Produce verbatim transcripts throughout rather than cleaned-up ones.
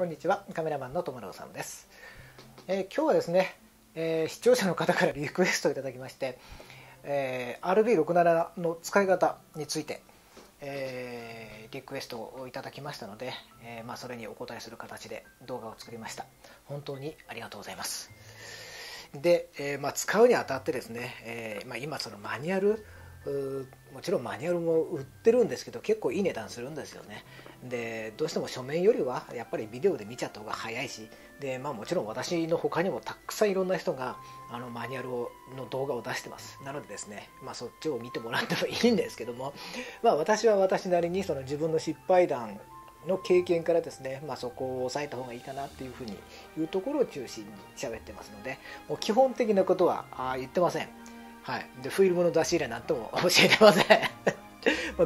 こんにちは、カメラマンの友郎さんです。えー、今日はですね、えー、視聴者の方からリクエストをいただきまして、えー、アールビーろくじゅうなな の使い方について、えー、リクエストをいただきましたので、えーまあ、それにお答えする形で動画を作りました。本当にありがとうございます。で、えーまあ、使うにあたってですね、えーまあ、今そのマニュアル、もちろんマニュアルも売ってるんですけど、結構いい値段するんですよね。でどうしても書面よりはやっぱりビデオで見ちゃった方が早いし、で、まあ、もちろん私の他にもたくさんいろんな人があのマニュアルをの動画を出してます。なのでですね、まあ、そっちを見てもらってもいいんですけども、まあ、私は私なりにその自分の失敗談の経験からですね、まあ、そこを抑えた方がいいかなっていうふうにいうところを中心に喋ってますので、もう基本的なことはあ言ってません。はい、でフィルムの出し入れなんとも教えてません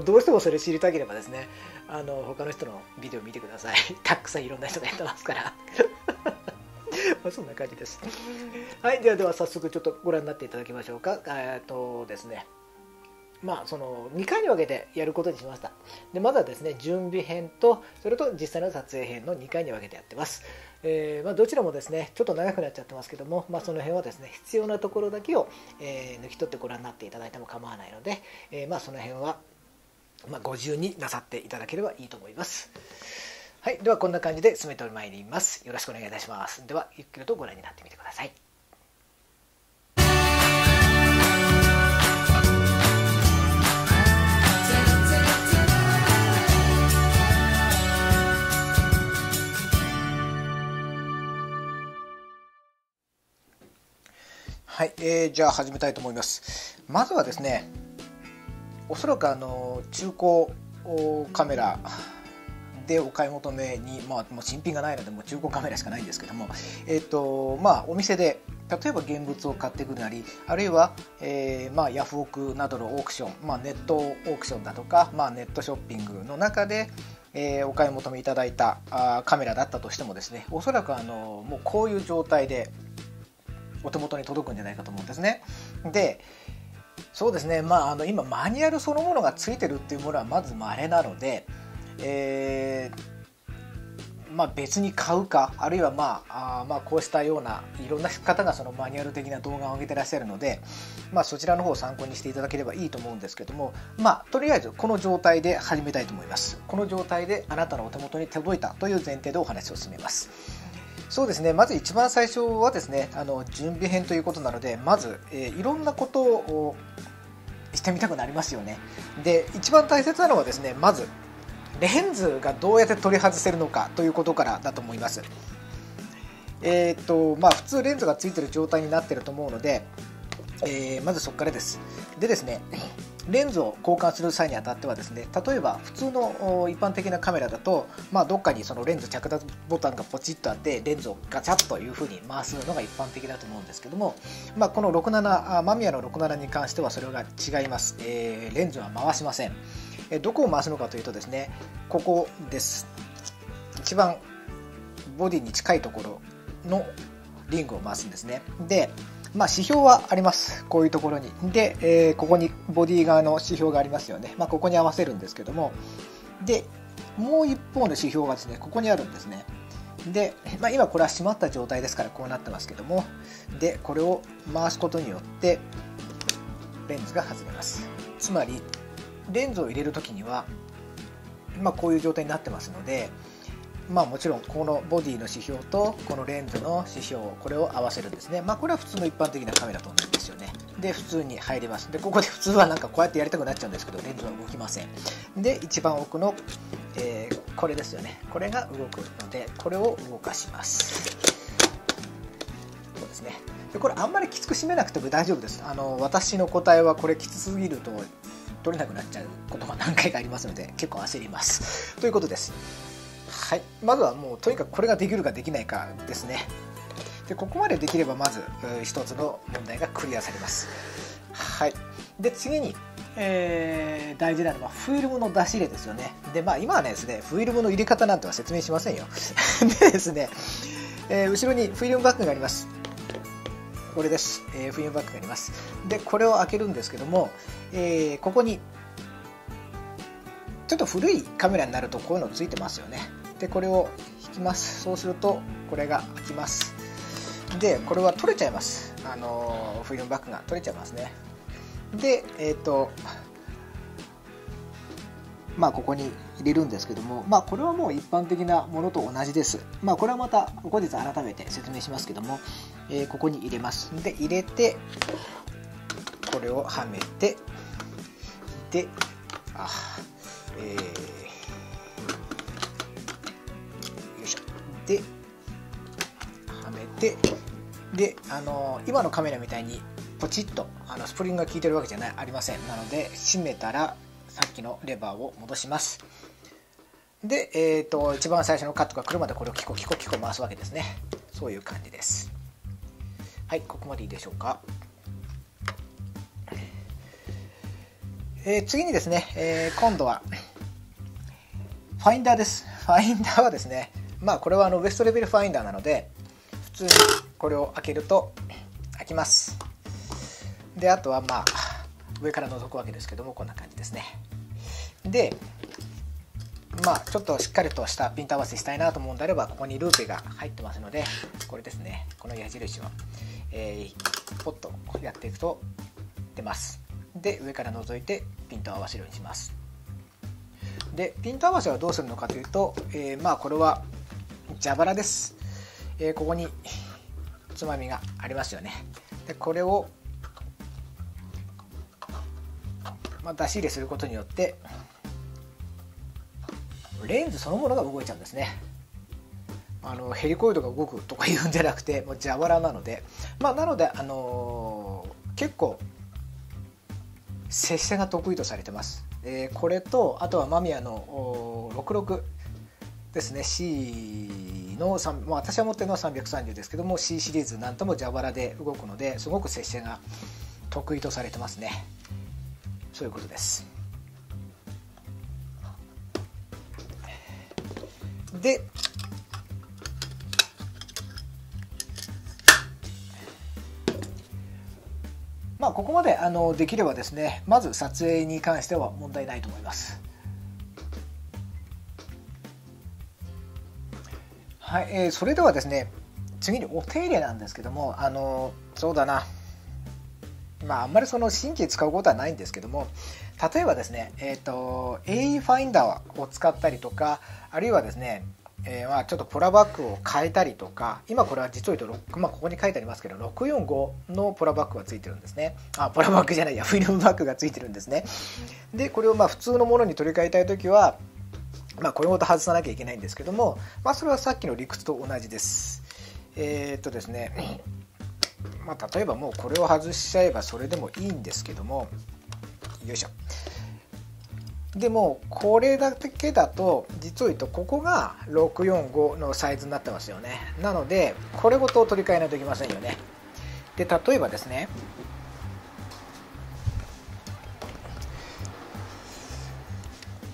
どうしてもそれ知りたければですね、あの他の人のビデオ見てくださいたくさんいろんな人がやってますからまあそんな感じです。はい、ではでは早速ちょっとご覧になっていただきましょうか。えっとですね、まあそのにかいに分けてやることにしました。でまずはですね、準備編とそれと実際の撮影編のにかいに分けてやってます。えーまあ、どちらもですねちょっと長くなっちゃってますけども、まあ、その辺はですね必要なところだけを、えー、抜き取ってご覧になっていただいても構わないので、えーまあ、その辺は、まあ、ご自由になさっていただければいいと思います。はい、ではこんな感じで進めてまいります。よろしくお願いいたします。ではゆっくりとご覧になってみてください。はい、えー、じゃあ始めたいと思います。まずはですね、おそらくあの中古カメラでお買い求めに、まあ、もう新品がないのでもう中古カメラしかないんですけども、えーとまあ、お店で例えば現物を買っていくなり、あるいは、えーまあ、ヤフオクなどのオークション、まあ、ネットオークションだとか、まあ、ネットショッピングの中で、えー、お買い求めいただいたあカメラだったとしてもですね、おそらくあのもうこういう状態でお手元に届くんじゃないかと思うんですね。で、そうですね、まあ、あの今マニュアルそのものがついてるっていうものはまず稀なので、えーまあ、別に買うか、あるいは、まあ、あまあこうしたようないろんな方がそのマニュアル的な動画を上げてらっしゃるので、まあ、そちらの方を参考にしていただければいいと思うんですけども、まあ、とりあえずこの状態で始めたいと思います。この状態であなたのお手元に届いたという前提でお話を進めます。そうですね、まず一番最初はですね、あの準備編ということなので、まず、えー、いろんなことをしてみたくなりますよね。で一番大切なのはですね、まずレンズがどうやって取り外せるのかということからだと思います。えー、っとまあ普通レンズがついてる状態になってると思うので、えー、まずそこからです。でですね、レンズを交換する際にあたってはですね、例えば普通の一般的なカメラだと、まあ、どっかにそのレンズ着脱ボタンがポチッとあってレンズをガチャッというふうに回すのが一般的だと思うんですけども、まあ、このろくじゅうななマミヤのろくじゅうななに関してはそれが違います。えー、レンズは回しません。えー、どこを回すのかというとですね、ここです。一番ボディに近いところのリングを回すんですね。でまあ指標はあります。こういうところにで、えー、ここにボディ側の指標がありますよね。まあ、ここに合わせるんですけども、でもう一方の指標がですねここにあるんですね。で、まあ、今これは閉まった状態ですからこうなってますけども、でこれを回すことによってレンズが外れます。つまりレンズを入れる時には、まあ、こういう状態になってますので、まあもちろんこのボディの指標とこのレンズの指標、これを合わせるんですね。まあこれは普通の一般的なカメラと同じですよね。で普通に入ります。でここで普通はなんかこうやってやりたくなっちゃうんですけど、レンズは動きません。で一番奥の、えー、これですよね。これが動くのでこれを動かします。そうですね。でこれあんまりきつく締めなくても大丈夫です。あの私の答えはこれきつすぎると取れなくなっちゃうことが何回かありますので結構焦りますということです。はい、まずはもうとにかくこれができるかできないかですね。でここまでできればまず一つの問題がクリアされます。はい、で次に、えー、大事なのはフィルムの出し入れですよね。でまあ今はねですねフィルムの入れ方なんては説明しませんよでですね、えー、後ろにフィルムバッグがあります。これです、えー、フィルムバッグがあります。でこれを開けるんですけども、えー、ここにちょっと古いカメラになるとこういうのついてますよね。でこれを引きます。そうするとこれが開きます。でこれは取れちゃいます。あのフィルムバッグが取れちゃいますね。でえっとまあここに入れるんですけども、まあ、これはもう一般的なものと同じです。まあ、これはまた後日改めて説明しますけども、えー、ここに入れます。で入れてこれをはめて、であ、えー、よいしょ、ではめて、であのー、今のカメラみたいにポチッとあのスプリングが効いてるわけじゃないありません。なので閉めたらさっきのレバーを戻します。で、えーと、一番最初のカットが来るまでこれをキコキコキコ回すわけですね。そういう感じです。はい、ここまでいいでしょうか。えー、次にですね、えー、今度はファインダーです。ファインダーはですね、まあこれはあのウエストレベルファインダーなので普通にこれを開けると開きます。であとはまあ上から覗くわけですけども、こんな感じですね。でまあちょっとしっかりとしたピント合わせしたいなと思うんであれば、ここにルーペが入ってますので、これですね、この矢印を、えー、ポッとやっていくと出ます。で上から覗いてピントを合わせるようにします。でピント合わせはどうするのかというと、えー、まあこれは蛇腹です。えー、ここにつまみがありますよね。でこれをまあ出し入れすることによってレンズそのものが動いちゃうんですね。あのヘリコイドが動くとかいうんじゃなくて、もう蛇腹なので、まあなのであのー、結構接戦が得意とされてます。えー、これとあとはマミヤのろくじゅうろくですね。C のさん、まあ、私は持ってるのはさんびゃくさんじゅうですけども、 C シリーズなんとも蛇腹で動くので、すごく接戦が得意とされてますね。そういうことです。で、まあここまであのできればですね、まず撮影に関しては問題ないと思います。はい、えー、それではですね、次にお手入れなんですけども、あのそうだな。まあ、あんまりその神経使うことはないんですけども、例えばですね、えーと、エーイー ファインダーを使ったりとか、あるいはですね、えー、まあちょっとポラバッグを変えたりとか、今これは実を言うと、まあ、ここに書いてありますけどろくよんごのポラバッグがついてるんですね。あ、ポラバッグじゃないや、フィルムバッグがついてるんですね。でこれをまあ普通のものに取り替えたい時は、まあ、これごと外さなきゃいけないんですけども、まあ、それはさっきの理屈と同じです。えー、っとですね、まあ、例えばもうこれを外しちゃえばそれでもいいんですけども、よいしょ、でもこれだけだと実を言うとここがろくよんごのサイズになってますよね。なのでこれごと取り替えないといけませんよね。で例えばですね、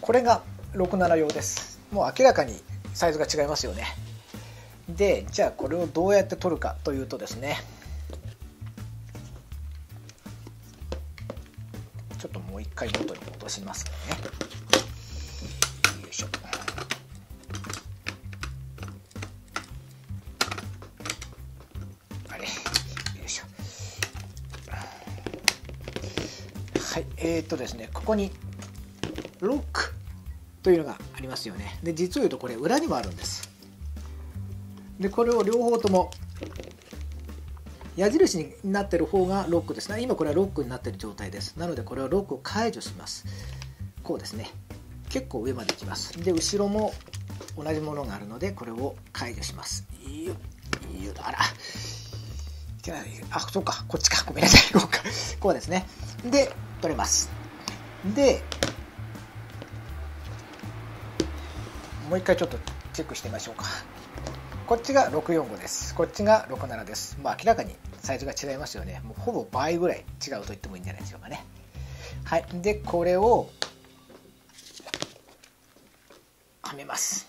これがろくなな用です。もう明らかにサイズが違いますよね。でじゃあこれをどうやって取るかというとですね、ちょっともう一回元に戻しますね。よいしょ。あれ、よいしょ。はい、えーとですね、ここにロックというのがありますよね。で、実を言うとこれ裏にもあるんです。で、これを両方とも矢印になってる方がロックですね。今これはロックになっている状態です。なのでこれはロックを解除します。こうですね、結構上までいきます。で後ろも同じものがあるのでこれを解除します。よよあらあそうかこっちかごめんなさいこうかこうですね。で取れます。でもう一回ちょっとチェックしてみましょうか。こっちがろくよんごです。こっちがろくななです。まあ明らかにサイズが違いますよね。もうほぼ倍ぐらい違うと言ってもいいんじゃないでしょうかね。はい、でこれをはめます。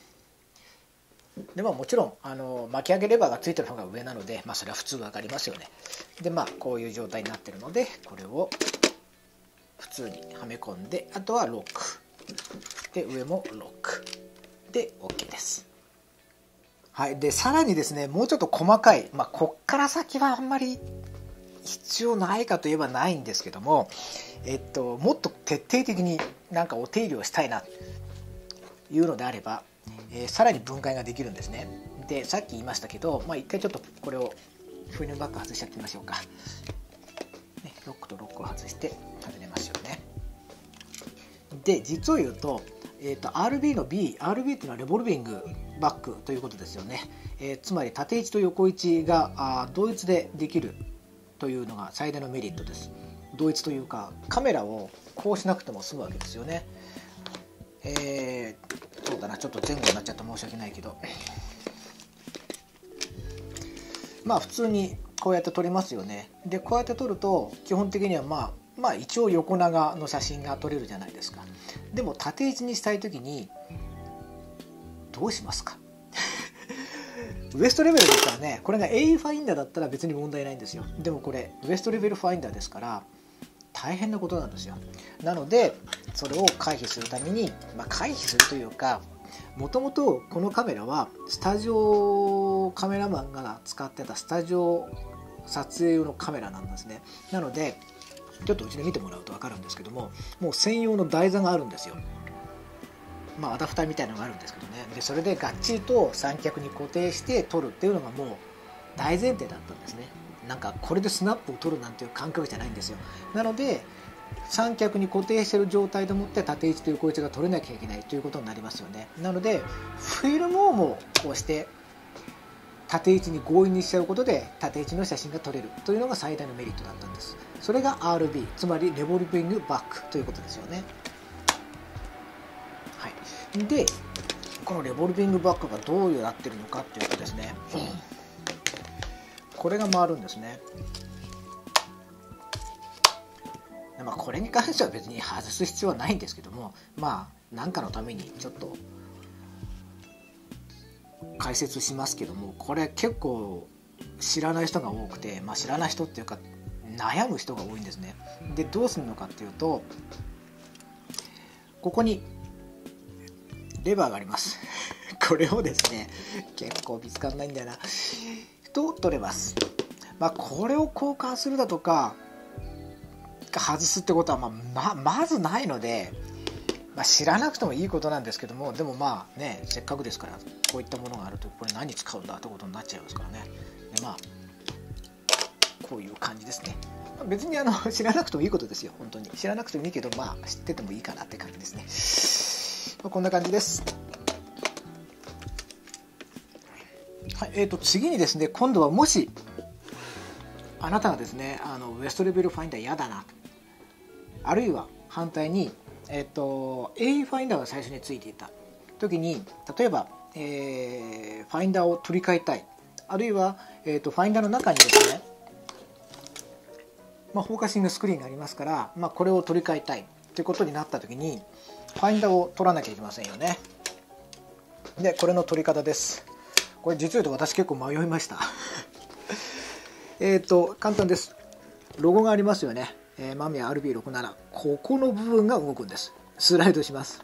でももちろんあの巻き上げレバーがついてる方が上なので、まあそれは普通分かりますよね。でまあこういう状態になってるので、これを普通にはめ込んで、あとはロックで上もロックで OK です。はい、でさらにですね、もうちょっと細かい、まあ、こっから先はあんまり必要ないかといえばないんですけども、えっと、もっと徹底的になんかお手入れをしたいなというのであれば、えー、さらに分解ができるんですね。でさっき言いましたけど、まあ、一回ちょっとこれをフィルムバッグ外しちゃってみましょうか、ね、ロックとロックを外して外れますよね。で実を言うと、えー、と アールビー の ビー、 アールビー っていうのはレボルビングバックということですよね、えー、つまり縦位置と横位置が同一でできるというのが最大のメリットです。同一というかカメラをこうしなくても済むわけですよね。えー、そうだな、ちょっと前後になっちゃって申し訳ないけど、まあ普通にこうやって撮れますよね。でこうやって撮ると基本的にはまあまあ一応横長の写真が撮れるじゃないですか。でも縦位置にしたい時にどうしますか？ウエストレベルですからね、これが エーイー ファインダーだったら別に問題ないんですよ。でもこれウエストレベルファインダーですから大変なことなんですよ。なのでそれを回避するために、まあ、回避するというか、もともとこのカメラはスタジオカメラマンが使ってたスタジオ撮影用のカメラなんですね。なのでちょっとうちで見てもらうと分かるんですけども、もう専用の台座があるんですよ。まあ、アダプターみたいなのがあるんですけどね。でそれでがっちりと三脚に固定して撮るっていうのがもう大前提だったんですね。なんかこれでスナップを撮るなんていう感覚じゃないんですよ。なので三脚に固定してる状態でもって縦位置と横位置が撮れなきゃいけないということになりますよね。なのでフィルムをもうこうして縦位置に強引にしちゃうことで縦位置の写真が撮れるというのが最大のメリットだったんです。それが アールビー、 つまりレボルビングバックということですよね。はい、でこのレボルビングバックがどうなってるのかっていうとですね、うん、これが回るんですね。で、まあ、これに関しては別に外す必要はないんですけども、まあ何かのためにちょっと解説しますけども、これ結構知らない人が多くて、まあ、知らない人っていうか悩む人が多いんですね。でどうするのかっていうと、ここにレバーがありますこれをですね、結構見つかんないんだよなと取れます、まあ、これを交換するだとか外すってことは、まあ、ま, まずないので、まあ、知らなくてもいいことなんですけども、でもまあね、せっかくですからこういったものがあるとこれ何に使うんだってことになっちゃいますからね。でまあこういう感じですね。別にあの知らなくてもいいことですよ。本当に知らなくてもいいけど、まあ知っててもいいかなって感じですね。こんな感じです。はい、えーと次にですね、今度はもしあなたがですね、あのウエストレベルファインダー嫌だな、あるいは反対に、えーと エーイー ファインダーが最初についていた時に、例えば、えー、ファインダーを取り替えたい、あるいは、えーとファインダーの中にですね、まあ、フォーカシングスクリーンがありますから、まあ、これを取り替えたいということになった時にファインダーを取らなきゃいけませんよね。でこれの取り方です。これ実を言うと私結構迷いましたえっと簡単です。ロゴがありますよね、えー、マミヤ アールビーろくじゅうなな、 ここの部分が動くんです。スライドします。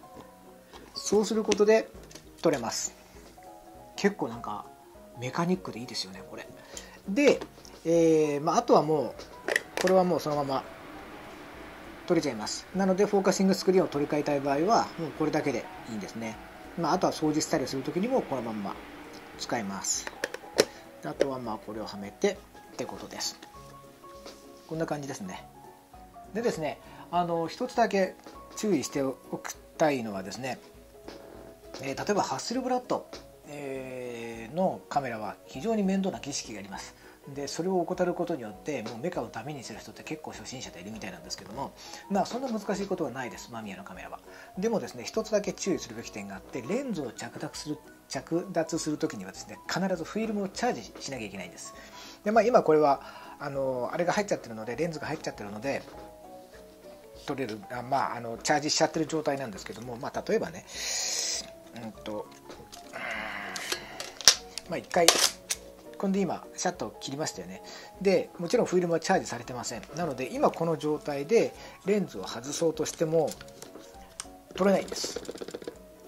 そうすることで取れます。結構なんかメカニックでいいですよねこれで、えーまあ、あとはもうこれはもうそのまま取れちゃいます。なのでフォーカシングスクリーンを取り替えたい場合はもうこれだけでいいんですね。まあ、あとは掃除したりする時にもこのまんま使います。あとはまあこれをはめてってことです。こんな感じですね。でですね、あの一つだけ注意しておきたいのはですね、えー、例えばハッスルブラッド、えー、のカメラは非常に面倒な儀式があります。でそれを怠ることによってもうメカをダメにする人って結構初心者でいるみたいなんですけども、まあそんな難しいことはないです、マミヤのカメラは。でもですね、一つだけ注意するべき点があって、レンズを着脱する着脱する時にはですね、必ずフィルムをチャージしなきゃいけないんです。でまあ今これはあのあれが入っちゃってるので、レンズが入っちゃってるので取れる、あ、まあ、あのチャージしちゃってる状態なんですけども、まあ例えばね、うんとまあ一回これで今シャッターを切りましたよね。でもちろんフィルムはチャージされてません。なので今この状態でレンズを外そうとしても取れないんです。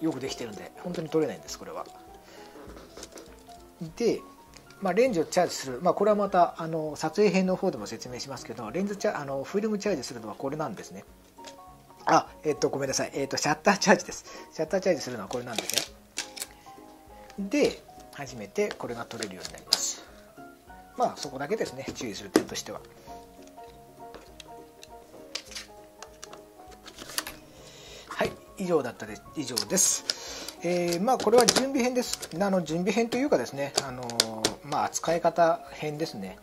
よくできてるんで本当に取れないんです。これはで、まあ、レンズをチャージする、まあ、これはまたあの撮影編の方でも説明しますけど、レンズチャあのフィルムチャージするのはこれなんですね。あ、えっとごめんなさい、えっとシャッターチャージです。シャッターチャージするのはこれなんですね。で、初めてこれが取れるようになります。まあそこだけですね、注意する点としては。はい、以上だったで以上です。えー、まあこれは準備編です。あの準備編というかですね、あのー、まあ扱い方編ですね。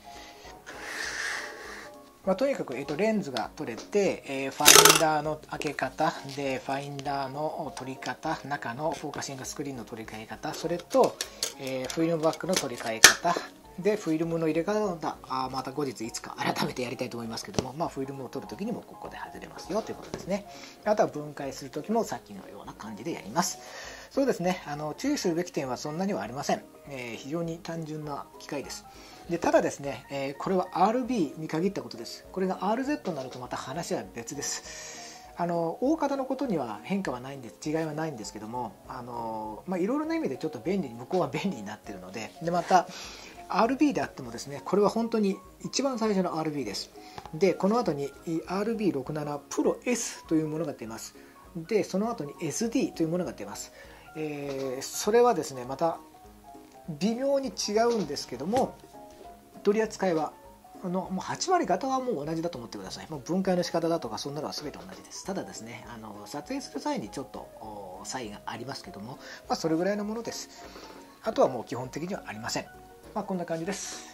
まあ、とにかく、えー、とレンズが取れて、えー、ファインダーの開け方で、ファインダーの取り方、中のフォーカシングスクリーンの取り替え方、それと、えー、フィルムバッグの取り替え方で、フィルムの入れ方をあまた後日いつか改めてやりたいと思いますけども、まあ、フィルムを取る時にもここで外れますよということですね。あとは分解する時もさっきのような感じでやります。そうですね、あの注意するべき点はそんなにはありません。えー、非常に単純な機械です。でただですね、えー、これは アールビー に限ったことです。これが アールゼット になるとまた話は別です。あの大方のことには変化はないんで、違いはないんですけども、あの、まあ、いろいろな意味でちょっと便利に、向こうは便利になってるので、でまた アールビー であってもですね、これは本当に一番最初の アールビー です。でこの後に アールビーろくじゅうなな Pro エス というものが出ます。でその後に エスディー というものが出ます。えー、それはですね、また微妙に違うんですけども、取り扱いはあのもうはち割方はもう同じだと思ってください。もう分解の仕方だとかそんなのは全て同じです。ただですね、あの撮影する際にちょっと差異がありますけども、まあ、それぐらいのものです。あとはもう基本的にはありません。まあ、こんな感じです。